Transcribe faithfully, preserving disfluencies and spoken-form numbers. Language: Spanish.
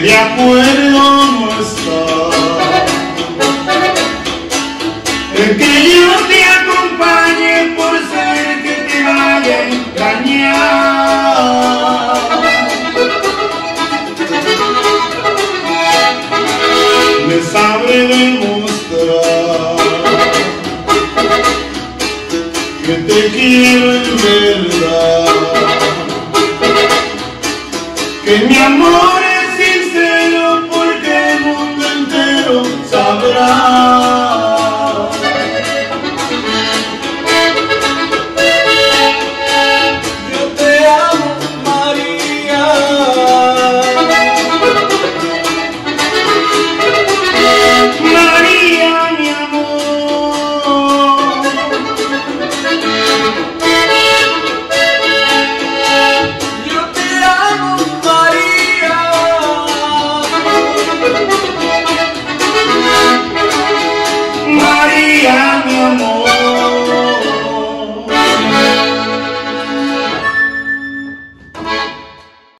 que de acuerdo no está. El que yo te acompañe por ser que te vaya a engañar. Me sabré demostrar que te quiero en verdad. Que mi amor